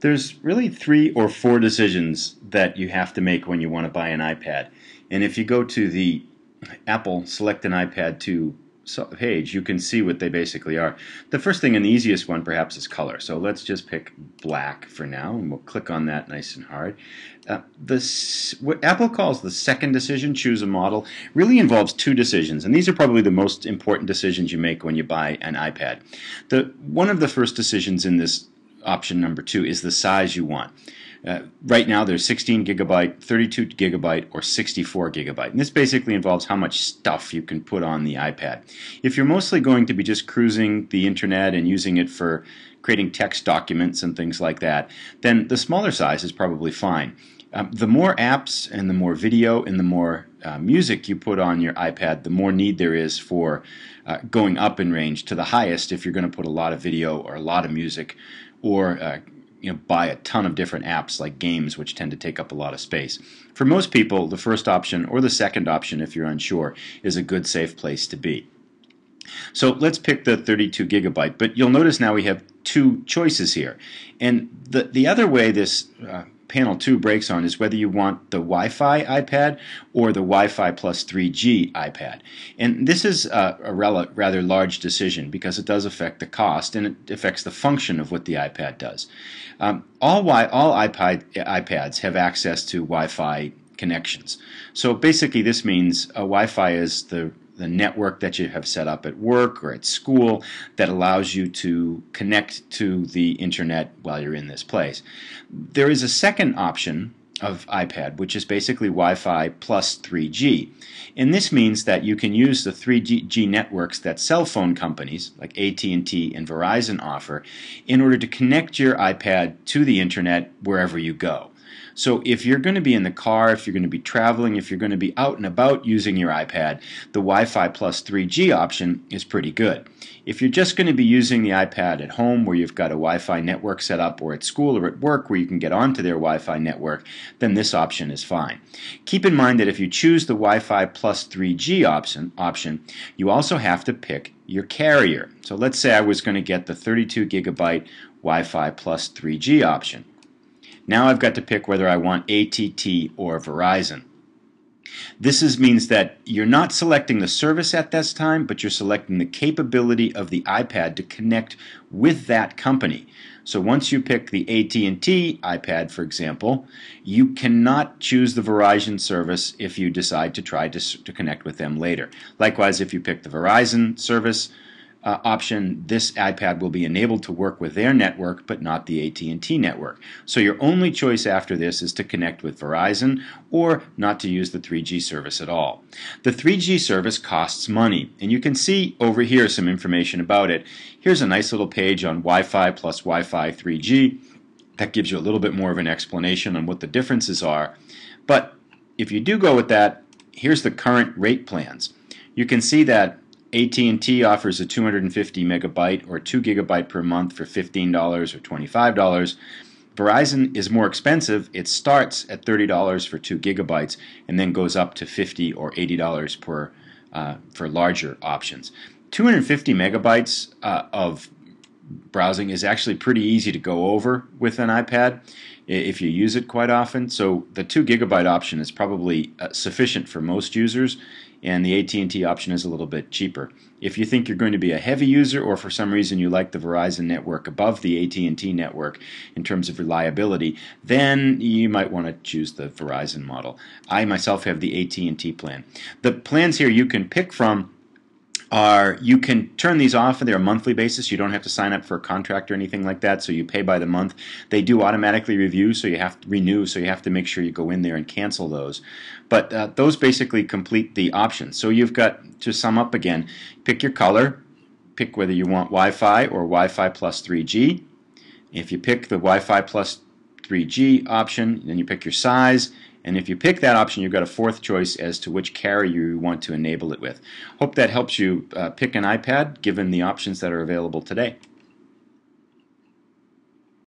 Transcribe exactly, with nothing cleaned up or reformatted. There's really three or four decisions that you have to make when you want to buy an iPad. And if you go to the Apple Select an iPad two page, you can see what they basically are. The first thing and the easiest one perhaps is color. So let's just pick black for now, and we'll click on that nice and hard. Uh, this, what Apple calls the second decision, choose a model, really involves two decisions, and these are probably the most important decisions you make when you buy an iPad. The, one of the first decisions in this option number two is the size you want. Uh, right now there's sixteen gigabyte, thirty-two gigabyte, or sixty-four gigabyte, and this basically involves how much stuff you can put on the iPad. If you're mostly going to be just cruising the internet and using it for creating text documents and things like that, then the smaller size is probably fine. Uh, the more apps and the more video and the more uh, music you put on your iPad, the more need there is for uh, going up in range to the highest if you're going to put a lot of video or a lot of music, or uh, you know, buy a ton of different apps like games, which tend to take up a lot of space. For most people, the first option or the second option, if you're unsure, is a good, safe place to be. So let's pick the thirty-two gigabyte, but you'll notice now we have two choices here. And the, the other way this uh, panel two breaks on is whether you want the Wi-Fi iPad or the Wi-Fi plus three G iPad. And this is a, a rather large decision because it does affect the cost and it affects the function of what the iPad does. Um, all all iPad, iPads have access to Wi-Fi connections. So basically this means a Wi-Fi is the the network that you have set up at work or at school that allows you to connect to the internet while you're in this place. There is a second option of iPad, which is basically Wi-Fi plus three G, and this means that you can use the three G networks that cell phone companies like A T and T and Verizon offer in order to connect your iPad to the internet wherever you go. So if you're going to be in the car, if you're going to be traveling, if you're going to be out and about using your iPad, the Wi-Fi plus three G option is pretty good. If you're just going to be using the iPad at home where you've got a Wi-Fi network set up, or at school or at work where you can get onto their Wi-Fi network, then this option is fine. Keep in mind that if you choose the Wi-Fi plus three G option, option you also have to pick your carrier. So let's say I was going to get the thirty-two gigabyte Wi-Fi plus three G option. Now I've got to pick whether I want A T and T or Verizon. This is, means that you're not selecting the service at this time, but you're selecting the capability of the iPad to connect with that company. So once you pick the A T and T iPad, for example, you cannot choose the Verizon service if you decide to try to, to connect with them later. Likewise, if you pick the Verizon service Uh, option, this iPad will be enabled to work with their network but not the A T and T network. So your only choice after this is to connect with Verizon or not to use the three G service at all. The three G service costs money, and you can see over here some information about it. Here's a nice little page on Wi-Fi plus Wi-Fi three G that gives you a little bit more of an explanation on what the differences are. But if you do go with that, here's the current rate plans. You can see that A T and T offers a two hundred fifty megabyte or two gigabyte per month for fifteen dollars or twenty-five dollars. Verizon is more expensive. It starts at thirty dollars for two gigabytes and then goes up to fifty dollars or eighty dollars per, uh, for larger options. two hundred fifty megabytes uh, of browsing is actually pretty easy to go over with an iPad if you use it quite often. So the two gigabyte option is probably uh, sufficient for most users, and the A T and T option is a little bit cheaper. If you think you're going to be a heavy user, or for some reason you like the Verizon network above the A T and T network in terms of reliability, then you might want to choose the Verizon model. I myself have the A T and T plan. The plans here you can pick from are, you can turn these off on their monthly basis. You don't have to sign up for a contract or anything like that, so you pay by the month. They do automatically review, so you have to renew, so you have to make sure you go in there and cancel those. But uh, those basically complete the options. So you've got to sum up again. Pick your color. Pick whether you want Wi-Fi or Wi-Fi plus three G. If you pick the Wi-Fi plus three G option, then you pick your size. And if you pick that option, you've got a fourth choice as to which carrier you want to enable it with. Hope that helps you uh, pick an iPad given the options that are available today.